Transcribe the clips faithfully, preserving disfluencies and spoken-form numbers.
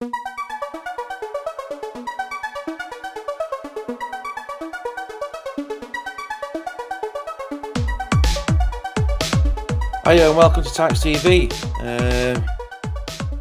Hiya and welcome to Tykes T V. Um,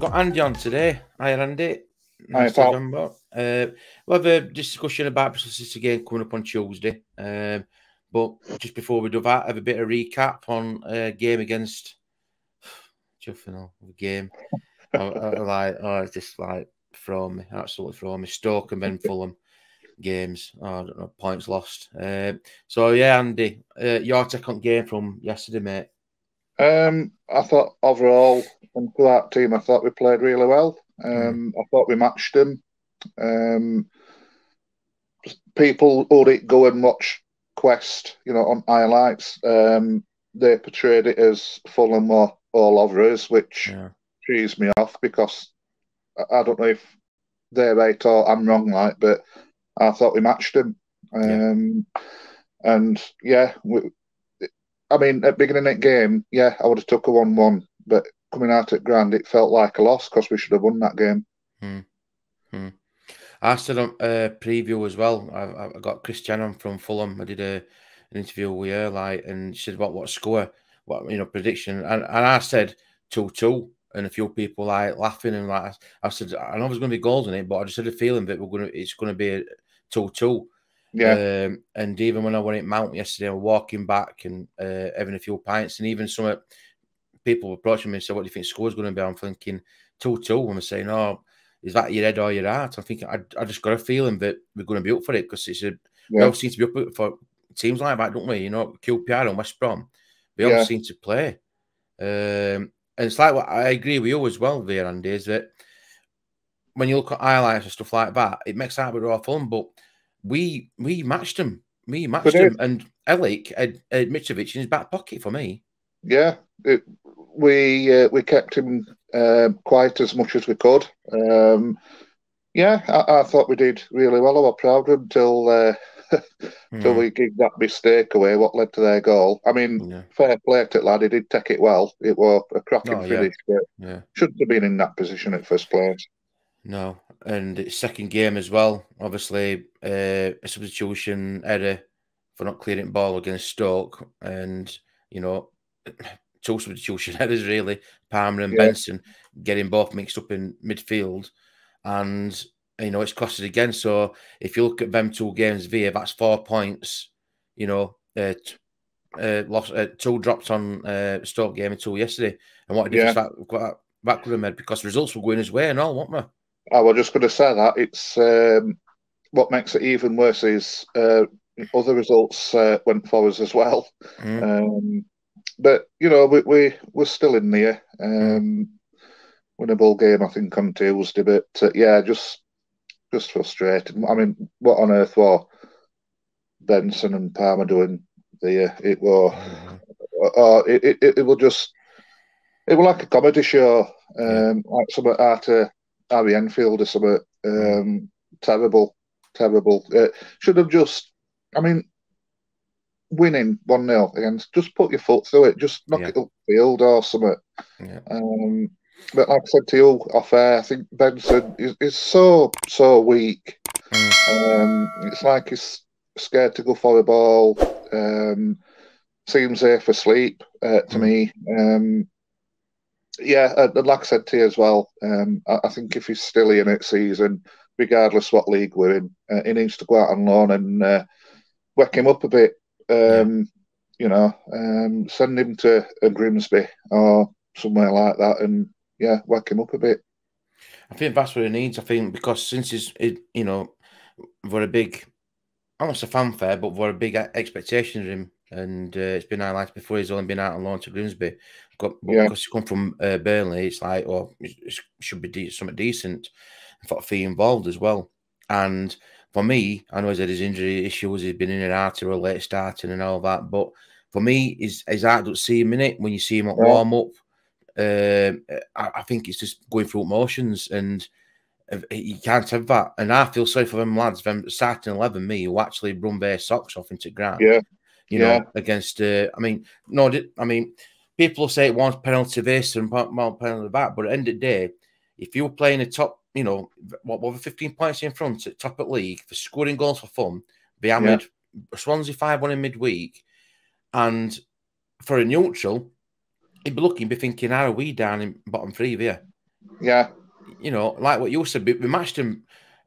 got Andy on today. Hiya Andy. Nice Hi, Paul. Uh, we'll have a discussion about Bristol City game coming up on Tuesday. Um, but just before we do that, have a bit of recap on a uh, game against... Juffin, the game. I, I, I like, oh, it's just like from me, absolutely from me. Stoke and then Fulham games. Oh, I don't know, points lost. Uh, so, yeah, Andy, uh, your second game from yesterday, mate. Um, I thought overall, and for that team, I thought we played really well. Um, mm. I thought we matched them. Um, people already go and watch Quest, you know, on highlights. Um, they portrayed it as Fulham were all over us, which yeah. cheesed me off because I, I don't know if they're right or I'm wrong, like, but I thought we matched them. Um, yeah. And yeah, we. I mean, at the beginning of that game, yeah, I would have took a one one, but coming out at Grand, it felt like a loss because we should have won that game. Hmm. Hmm. I said on a preview as well, I, I got Chris Shannon from Fulham. I did a, an interview with her, like, and she said about what score, what, you know, prediction. And, and I said two two, and a few people, like, laughing. And, like, I, I said, I know there's going to be goals in it, but I just had a feeling that we're gonna, it's going to be a two two. Yeah, um, and even when I went at Mount yesterday, I was walking back and uh, having a few pints, and even some people were approaching me and said, "What do you think score's going to be?" I'm thinking two two, and I'm saying, "Oh, is that your head or your heart?" I'm thinking, I, I just got a feeling that we're going to be up for it because it's a yeah. we all seem to be up for teams like that, don't we? You know, Q P R and West Brom, we yeah. all seem to play, um, and it's like what I agree with you as well there, Andy, is that when you look at highlights and stuff like that, it makes out we're all fun, but We we matched him. We matched him, and Elik had, had Mitrovic in his back pocket for me. Yeah, it, we uh, we kept him uh, quiet as much as we could. Um, yeah, I, I thought we did really well. I was proud of him till uh, till mm. we gave that mistake away. What led to their goal? I mean, yeah. fair play to it, lad. He did take it well. It was a cracking oh, finish. Yeah. But yeah. shouldn't have been in that position at first place. No, and it's second game as well. Obviously, uh, a substitution error for not clearing ball against Stoke, and you know, two substitution errors really. Palmer and yeah. Benson getting both mixed up in midfield, and you know it's costed again. So if you look at them two games, via that's four points. You know, uh, uh, lost uh, two dropped on uh, Stoke game and two yesterday, and what a difference yeah. that that could have made because the results were going his way and all, weren't they? I was just going to say that it's um, what makes it even worse is uh, other results uh, went for us as well. Mm. Um, but you know we we we're still in there. Um, mm. Winnable game I think on Tuesday, but uh, yeah, just just frustrated. I mean, what on earth were Benson and Palmer doing there? It was, mm. uh, it, it it it was just it was like a comedy show, um, like some art. Uh, Harry Enfield or something. Um, terrible, terrible. Uh, should have just, I mean, winning one nil against, just put your foot through it, just knock yeah. it up the field or something. Yeah. Um, but like I said to you off air, I think Benson is, is so, so weak. Mm. Um, it's like he's scared to go for the ball. Um, seems here for sleep uh, to mm. me. Um, Yeah, uh, like I said to you as well, um, I, I think if he's still here next season, regardless what league we're in, uh, he needs to go out on loan and uh, whack him up a bit. Um, you know, um, send him to uh, Grimsby or somewhere like that and, yeah, whack him up a bit. I think that's what he needs, I think, because since he's, he, you know, we're a big, almost a fanfare, but we're a big expectation of him. And uh, it's been highlighted before. He's only been out on loan to Grimsby, got, yeah. because he come from uh, Burnley. It's like, oh, it should be de something decent. I thought fee involved as well. And for me, I know he's had his injury issues. He's been in and out or late starting and all that. But for me, is is hard to see him in it when you see him at yeah. warm up. Uh, I, I think it's just going through motions, and you can't have that. And I feel sorry for them lads, them starting eleven, me, who actually run their socks off into ground. Yeah. You know, yeah. against, uh, I mean, no, I mean, people say it wants penalty this and penalty that, but at the end of the day, if you're playing a top you know, what were fifteen points in front at top of the league, for scoring goals for fun, be hammered, yeah. Swansea five one in midweek, and for a neutral, he'd be looking, be thinking, how are we down in bottom three here? Yeah. You know, like what you said, we matched him,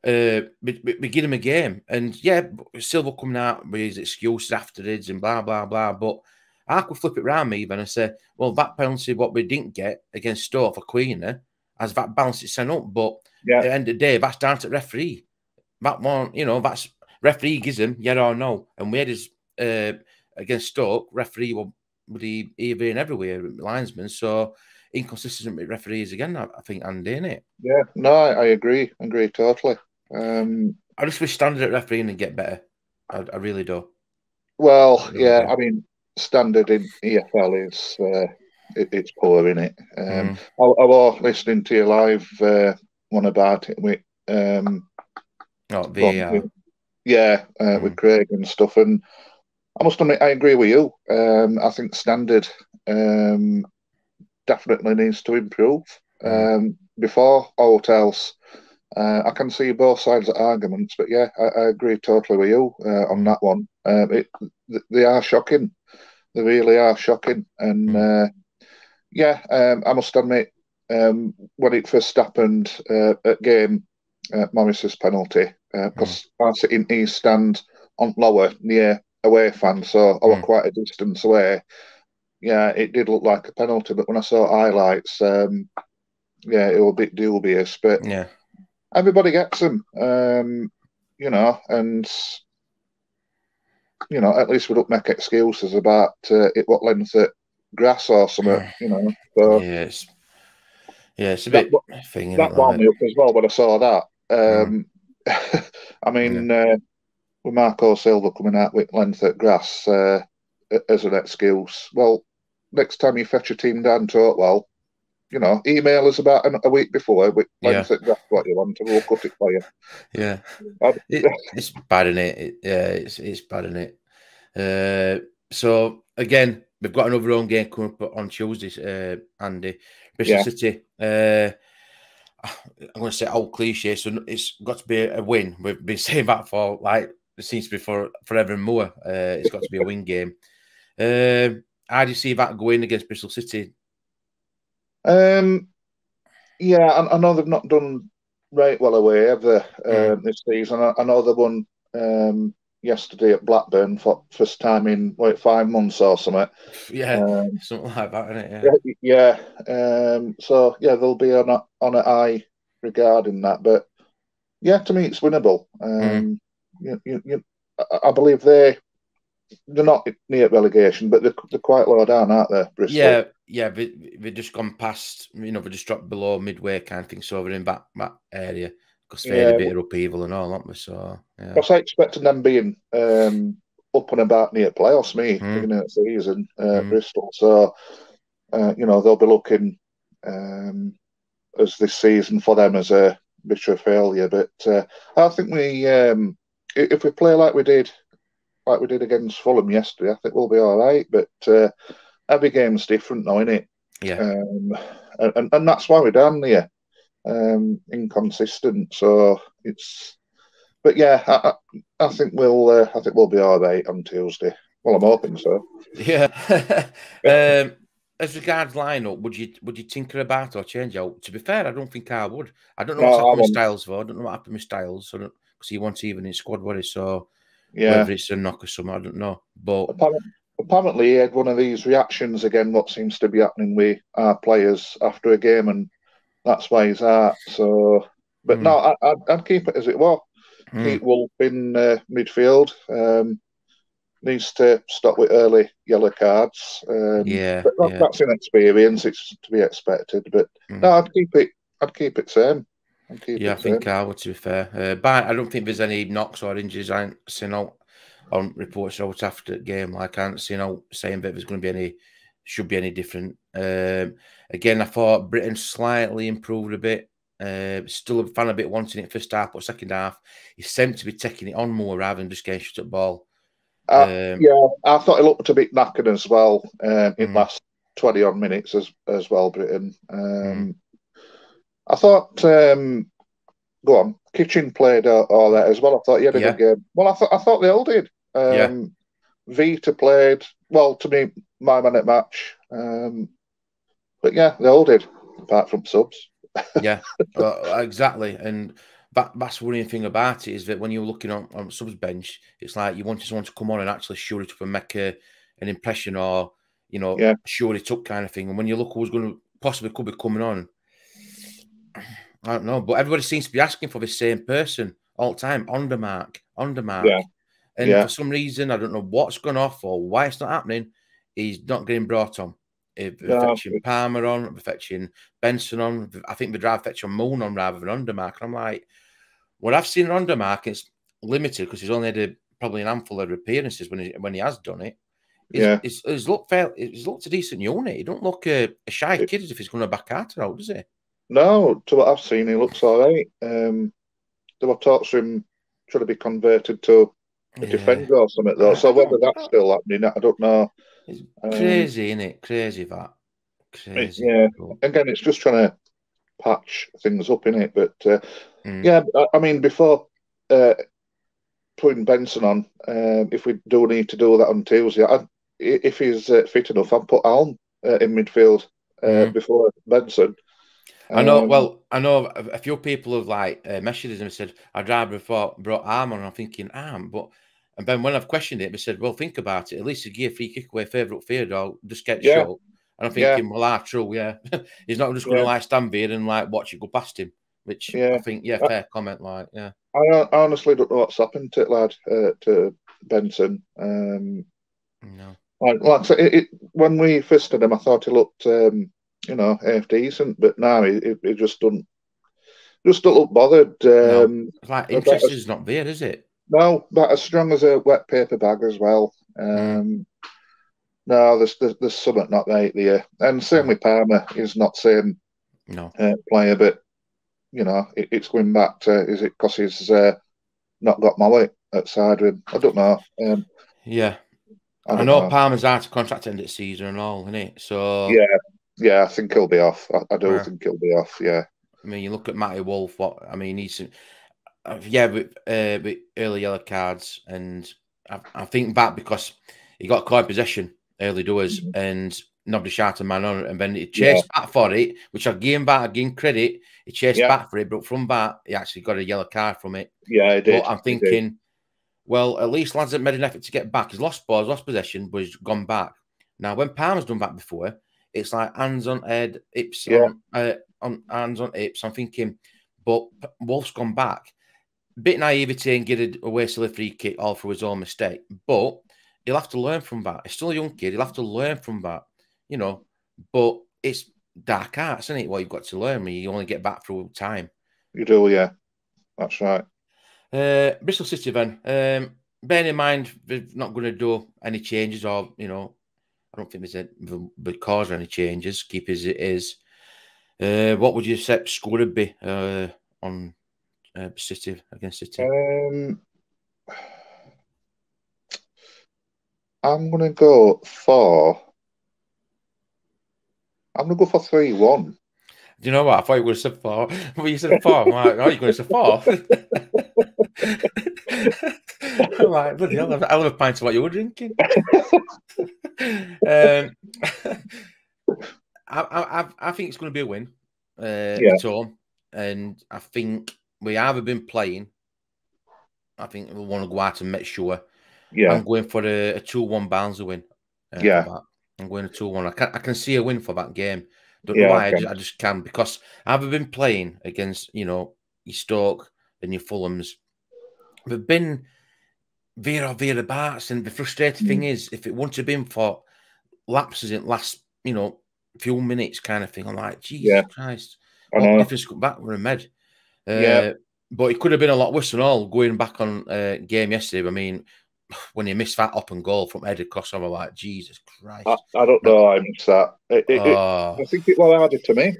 uh, we, we give him a game, and yeah, Silva coming out with his excuses afterwards and blah, blah, blah, but I could flip it round me even and say, well, that penalty, what we didn't get against Stoke for Queener, as that balance is sent up, but yeah. at the end of the day, that's down to the referee. That one, you know, that's referee gives him, yeah or no, and we had his, uh, against Stoke, referee will be here and everywhere, linesman, so inconsistent with referees again, I, I think, Andy, isn't it? Yeah, no, I, I agree, I agree totally. Um, I just wish standard at refereeing and get better, I, I really do. Well, I yeah, do. I mean, standard in E F L is uh, it, it's poor, isn't it? Um, mm. I, I was listening to you live uh, one about it with um, oh, V A R. yeah, uh, mm. with Craig and stuff, and I must admit I agree with you. Um, I think standard um, definitely needs to improve. Um, before all else, uh, I can see both sides of arguments, but yeah, I, I agree totally with you uh, on that one. Um, it, they are shocking. They really are shocking, and uh, yeah, um, I must admit, um, when it first happened uh, at game, uh, Morris's penalty, because uh, mm. I sit in East Stand on lower near away fans, so I was mm. quite a distance away. Yeah, it did look like a penalty, but when I saw highlights, um, yeah, it was a bit dubious. But yeah, everybody gets them, um, you know, and. You know, at least we don't make excuses about uh, it. What length at grass or something? Yeah. You know, so yes, yeah, it's a bit that, thing. That wound me up as well when I saw that. Um, mm. I mean, yeah. uh, with Marco Silva coming out with length at grass uh, as an excuse. Well, next time you fetch your team down to Oakwell, you know, email us about an, a week before with length yeah. at grass what you want, and we'll cut it for you. Yeah, it, it's bad, isn't it? it? Yeah, it's it's bad, isn't it? Uh, so again, we've got another home game coming up on Tuesday, uh, Andy. Bristol yeah. City. Uh, I'm going to say old cliche, so it's got to be a win. We've been saying that for like it seems to be for forever and more. Uh, it's got to be a win game. Uh, how do you see that going against Bristol City? Um, yeah, I, I know they've not done right well away ever um, mm. this season. I, I know they won. Um, Yesterday at Blackburn for first time in like five months or something. Yeah, um, something like that, isn't it? Yeah. yeah. Um, so yeah, they'll be on a, on an eye regarding that. But yeah, to me, it's winnable. Um, mm. you, you, you, I believe they they're not near relegation, but they're, they're quite low down, aren't they, Bristol? Yeah, yeah. They they've just gone past. You know, they just dropped below midway kind of thing. So they're in that that area. Because they're yeah. a bit of upheaval and all, aren't we? So, yeah. I expecting them being um, up and about near playoffs, me, mm. beginning of the season, uh, mm. Bristol. So, uh, you know, they'll be looking um, as this season for them as a bit of failure. But uh, I think we, um, if we play like we did, like we did against Fulham yesterday, I think we'll be all right. But uh, every game's different now, isn't it? Yeah. Um, and, and that's why we're down there. Um, inconsistent, so it's. But yeah, I, I, I think we'll. Uh, I think we'll be all right on Tuesday. Well, I'm hoping so. Yeah. um, as regards lineup, would you would you tinker about or change out? To be fair, I don't think I would. I don't know no, what's happened with Stiles though. I don't know what happened with Stiles. So because he wasn't even in squad, was he? So yeah, whether it's a knock or something, I don't know. But apparently, apparently, he had one of these reactions again. What seems to be happening with our players after a game and. That's why he's out. So, but mm. no, I, I'd, I'd keep it as it was. Mm. Keith Wolf in uh, midfield um, needs to stop with early yellow cards. Um, yeah, but that, yeah, that's an experience; it's to be expected. But mm. no, I'd keep it. I'd keep it same. I'd keep yeah, it I same. think I would. To be fair, uh, but I don't think there's any knocks or injuries. I ain't seen out on reports out after the game. Like I ain't seen out saying that there's going to be any. Should be any different. Um, again, I thought Britain slightly improved a bit. Uh, still a fan a bit wanting it first half, but second half, he seemed to be taking it on more rather than just getting shut at ball. Uh, um, yeah, I thought it looked a bit knackered as well um, in mm. last twenty odd minutes as as well. Britain, um, mm. I thought um, go on. Kitchen played all, all that as well. I thought he had a yeah. good game. Well, I, th I thought they all did. Um, yeah. Vita played, well, to me, my man at match. Um, but yeah, they all did, apart from subs. Yeah, uh, exactly. And that, that's the worrying thing about it is that when you're looking on, on subs bench, it's like you want someone to come on and actually shore it up and make a, an impression or, you know, yeah. shore it up kind of thing. And when you look who's going to possibly could be coming on, I don't know, but everybody seems to be asking for the same person all the time, on the mark, on the mark. Yeah. And yeah. for some reason, I don't know what's gone off or why it's not happening, he's not getting brought on. If no. fetching Palmer on, fetching Benson on, I think the drive fetching Moon on rather than Undermark. And I'm like, well, I've seen an Undermark, it's limited because he's only had a, probably an handful of appearances when he, when he has done it. He's, yeah. he's, he's, looked fair, he's looked a decent unit. He don't look a, a shy it, kid as if he's going to back out out, does he? No, to what I've seen, he looks all right. Um, there were talks of him trying to be converted to a yeah. defender or something, though. So whether that's still happening, I don't know. It's crazy, um, isn't it? Crazy that. Crazy. Yeah. Cool. Again, it's just trying to patch things up, isn't it? But uh, mm. yeah, I mean, before uh, putting Benson on, um, if we do need to do that on Tuesday, I'd, if he's uh, fit enough, I'd put Helm uh, in midfield uh, mm. before Benson. I know. Um, well, I know a few people have like uh, messaged him and said, "I'd rather before brought Arm on." And I'm thinking Arm, but. And then when I've questioned it, they said, well, think about it. At least he'd give a free kick away, favourite upfield, or just get yeah. shot. And I'm thinking, yeah. well, ah, true, yeah. He's not just going yeah. to like stand there and like watch it go past him, which yeah. I think, yeah, I, fair comment, like, yeah. I, I honestly don't know what's happened to it, lad, uh, to Benson. Um, no. Like, like I said, it, it, when we first did him, I thought he looked, um, you know, half decent, but now he, he, he just doesn't, just don't look bothered. Um, no. It's like, interest is not there, is it? No, but as strong as a wet paper bag as well. Um, mm. No, there's, there's there's something not right there. And same with Palmer, he's not same no. uh, player, but you know it, it's going back to is it because he's uh, not got Molly outside of him? I don't know. Um, yeah, I, I know, know Palmer's out of contract end at season and all, isn't it? So yeah, yeah, I think he'll be off. I, I do yeah. think he'll be off. Yeah. I mean, you look at Matty Wolf. What I mean, he's. Yeah, with, uh, with early yellow cards, and I, I think that because he got caught in possession early doors, mm-hmm. and nobody shouted man on it, and then he chased yeah. back for it, which I gave him back, I gave him credit. He chased yeah. back for it, but from that, he actually got a yellow card from it. Yeah, he did. But I'm thinking, well, at least lads have made an effort to get back. He's lost balls, lost possession, but he's gone back. Now, when Palmer's done that before, it's like hands on head, hips yeah. on, uh, on hands on hips. I'm thinking, but Wolf's gone back. Bit naivety and get away silly free kick all for his own mistake, but he'll have to learn from that. He's still a young kid, he'll have to learn from that, you know. But it's dark arts, isn't it? What you've got to learn, you only get back through time. You do, yeah, that's right. Uh, Bristol City, then, um, bearing in mind they're not going to do any changes, or you know, I don't think there's a the cause for any changes, keep as it is. Uh, what would you accept score would be uh, on? Uh, City against City. Um, I'm gonna go for. I'm gonna go for three one. Do you know what? I thought you would have said four. Well, you said four. I'm like, oh, you're going to say four. I'm like, bloody hell, I'll have a pint of what you were drinking. um, I, I, I think it's going to be a win uh, yeah. at home, and I think. We haven't been playing. I think we want to go out and make sure. Yeah, I'm going for a two one Barnsley win. Uh, yeah, I'm going a two one. I can I can see a win for that game. Don't yeah, know why I, I, just, I just can because I haven't been playing against you know your Stoke and your Fulhams. They've been there or thereabouts, and the frustrating mm. thing is, if it wouldn't have been for lapses in last you know few minutes kind of thing, I'm like, Jesus yeah. Christ, what difference come back with a med. Uh, yeah, but it could have been a lot worse and all. Going back on uh, game yesterday, I mean, when he missed that up and goal from headed cross, I was like, Jesus Christ! I, I don't know, I missed that. It, it, oh. it, I think it was harder to me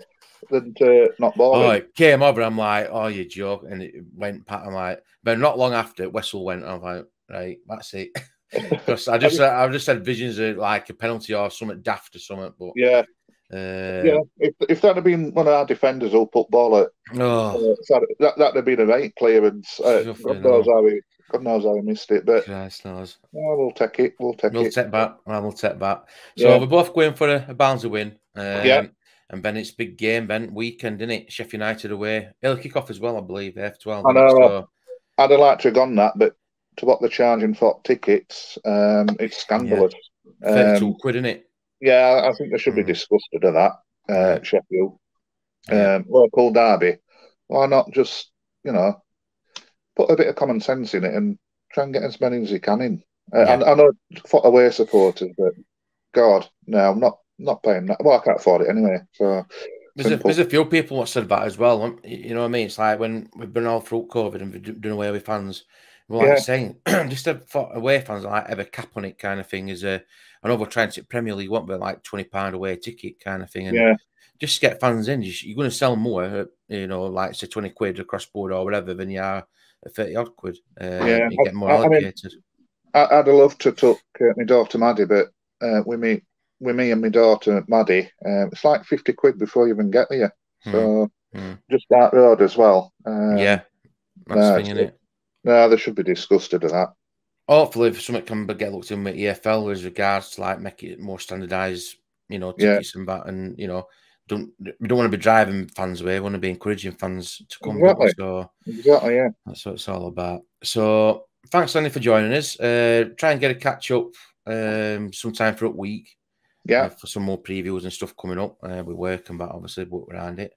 than to not ball. Oh, it came over. I'm like, oh, you joke, and it went pat. I'm like, but not long after, Wessel went. I'm like, right, that's it. Because I just, I just had visions of like a penalty or something daft or something. But yeah, Uh, yeah, if, if that had been one of our defenders who put ball at, oh, uh, that that'd have been an eight clear, and uh, God knows how he, God knows how he missed it. But Christ knows. Yeah, we'll take it. We'll take we'll it. Take back. We'll take back. So yeah, we're both going for a, a bouncer win. Um, yeah. And Ben, it's big game, Ben. Weekend, isn't it? Sheffield United away. It'll kick off as well, I believe. F twelve. I know. So. I'd have liked to have gone that, but to what they're charging for tickets, um, it's scandalous. Yeah. thirty-two um, quid, isn't it? Yeah, I think they should be disgusted at that, uh, yeah. Sheffield. Yeah. Um, local derby. Why not just, you know, put a bit of common sense in it and try and get as many as you can in. Uh, yeah. I, I know foot away supporters, but God, no, I'm not. Not paying that. Well, I can't afford it anyway. So there's a, there's a few people what said that as well. You know what I mean? It's like when we've been all through COVID and we've done away with fans. Well, like yeah. saying just a away fans like have a cap on it kind of thing is a. I know we're trying to Premier League, won't be like twenty pound away ticket kind of thing. And yeah, just get fans in. You're going to sell more, you know, like say twenty quid across board or whatever than you are at thirty odd quid. Uh, yeah, you get more I, allocated. I mean, I'd have loved to talk uh, my daughter Maddie, but uh, we meet. with me and my daughter Maddie, um, it's like fifty quid before you even get there. So mm. just that road as well. Um, yeah, that's no, it. No, they should be disgusted at that. Hopefully, if something can get looked in with E F L as regards to like make it more standardised, you know, tickets yeah. and that, and you know, don't we don't want to be driving fans away. We want to be encouraging fans to come. Exactly. Back, so exactly, yeah. That's what it's all about. So thanks, Lenny, for joining us. Uh, try and get a catch up um, sometime for a week. Yeah, uh, for some more previews and stuff coming up. Uh, we're working back, obviously, but we're around it.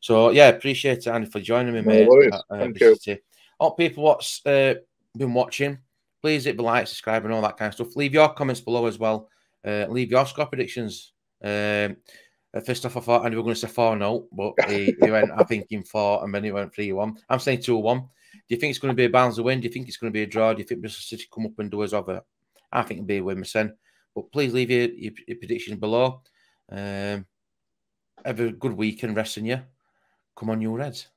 So, yeah, appreciate it, Andy, for joining me, mate. No worries. At, uh, Thank you. All people what's uh, been watching, please hit the like, subscribe, and all that kind of stuff. Leave your comments below as well. Uh, leave your score predictions. Um, first off, I thought Andy were going to say four nil, but he, he went, I think, in four, and then he went three one. I'm saying two one. Do you think it's going to be a bouncer win? Do you think it's going to be a draw? Do you think Bristol City come up and do us over? I think it'll be a win, my son. But please leave your, your, your predictions below. Um, have a good weekend, resting you. Come on, you Reds.